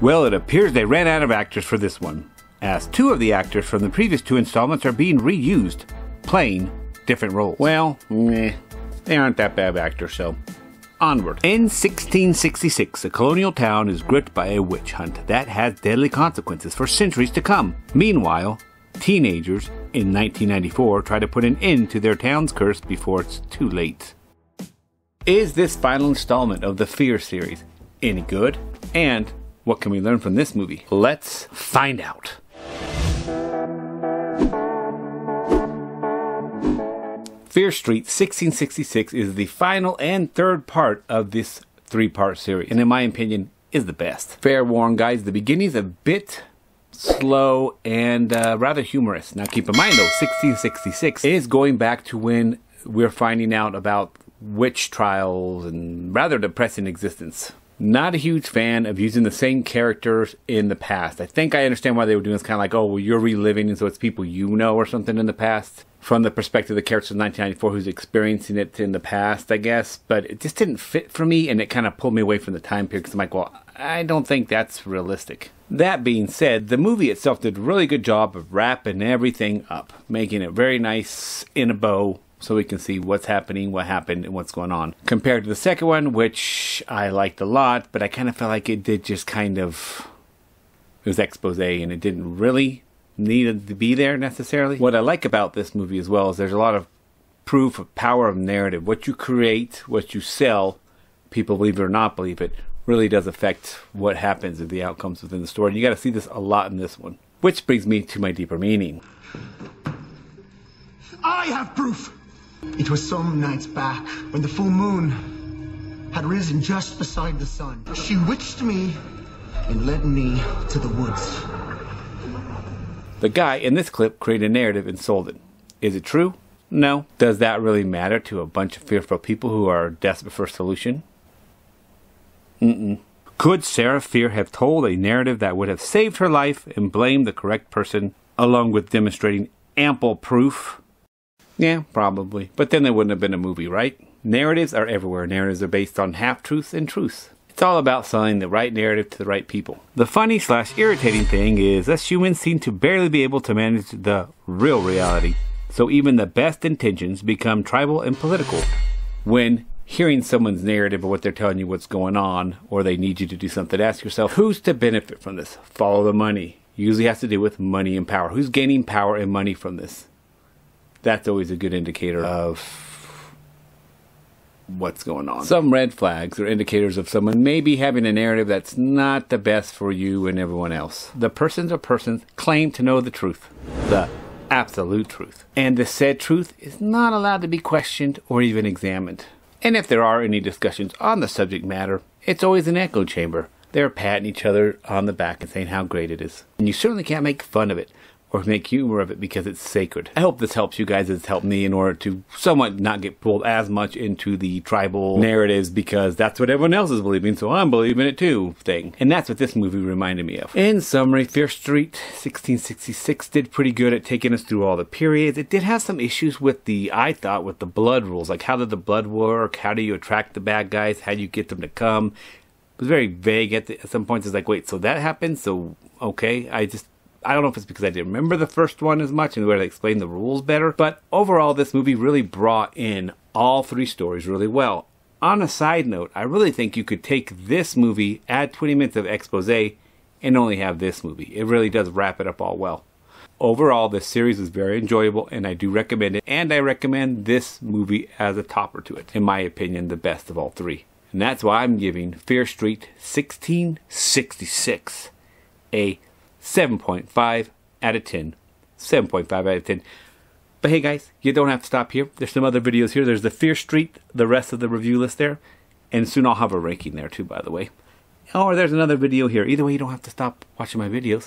Well, it appears they ran out of actors for this one, as two of the actors from the previous two installments are being reused, playing different roles. Well, they aren't that bad actors, so onward. In 1666, a colonial town is gripped by a witch hunt that has deadly consequences for centuries to come. Meanwhile, teenagers in 1994 try to put an end to their town's curse before it's too late. Is this final installment of the Fear series any good? And what can we learn from this movie? Let's find out. Fear Street 1666 is the final and third part of this three-part series, and in my opinion, is the best. Fair warning, guys, the beginning's a bit slow and rather humorous. Now keep in mind though, 1666 is going back to when we're finding out about witch trials and rather depressing existence. Not a huge fan of using the same characters in the past. I think I understand why they were doing this, kind of like, oh, well, you're reliving, and so it's people you know or something in the past. From the perspective of the characters in 1994 who's experiencing it in the past, I guess. But it just didn't fit for me, and it kind of pulled me away from the time period, because I'm like, well, I don't think that's realistic. That being said, the movie itself did a really good job of wrapping everything up, making it very nice in a bow, so we can see what's happening, what happened, and what's going on. Compared to the second one, which I liked a lot, but I kind of felt like it did just kind of... it was expose, and it didn't really needed to be there necessarily. What I like about this movie as well is there's a lot of proof of power of narrative. What you create, what you sell, people believe it or not believe it, really does affect what happens and the outcomes within the story. And you got to see this a lot in this one. Which brings me to my deeper meaning. I have proof! It was some nights back when the full moon had risen just beside the sun. She witched me and led me to the woods. The guy in this clip created a narrative and sold it. Is it true? No. Does that really matter to a bunch of fearful people who are desperate for a solution? Could Sarah Fear have told a narrative that would have saved her life and blamed the correct person, along with demonstrating ample proof? Yeah, probably. But then there wouldn't have been a movie, right? Narratives are everywhere. Narratives are based on half-truths and truths. It's all about selling the right narrative to the right people. The funny / irritating thing is us humans seem to barely be able to manage the real reality. So even the best intentions become tribal and political. When hearing someone's narrative or what they're telling you what's going on, or they need you to do something, ask yourself, who's to benefit from this? Follow the money. Usually has to do with money and power. Who's gaining power and money from this? That's always a good indicator of what's going on. Some red flags are indicators of someone maybe having a narrative that's not the best for you and everyone else. The persons claim to know the truth, the absolute truth, and the said truth is not allowed to be questioned or even examined. And if there are any discussions on the subject matter, it's always an echo chamber. They're patting each other on the back and saying how great it is. And you certainly can't make fun of it or make humor of it because it's sacred. I hope this helps you guys as it's helped me in order to somewhat not get pulled as much into the tribal narratives, because that's what everyone else is believing, so I'm believing it too thing. And that's what this movie reminded me of. In summary, Fear Street 1666 did pretty good at taking us through all the periods. It did have some issues with the, I thought, with the blood rules. Like, how did the blood work? How do you attract the bad guys? How do you get them to come? It was very vague at some points. It's like, wait, so that happened? So, okay. I don't know if it's because I didn't remember the first one as much and where they explained the rules better, but overall this movie really brought in all three stories really well. On a side note, I really think you could take this movie, add 20 minutes of exposé, and only have this movie. It really does wrap it up all well. Overall, this series is very enjoyable and I do recommend it, and I recommend this movie as a topper to it. In my opinion, the best of all three. And that's why I'm giving Fear Street 1666 a 7.5 out of 10. 7.5 out of 10. But hey guys, you don't have to stop here. There's some other videos here. There's the Fear Street, the rest of the review list there. And soon I'll have a ranking there too, by the way. Or there's another video here. Either way, you don't have to stop watching my videos.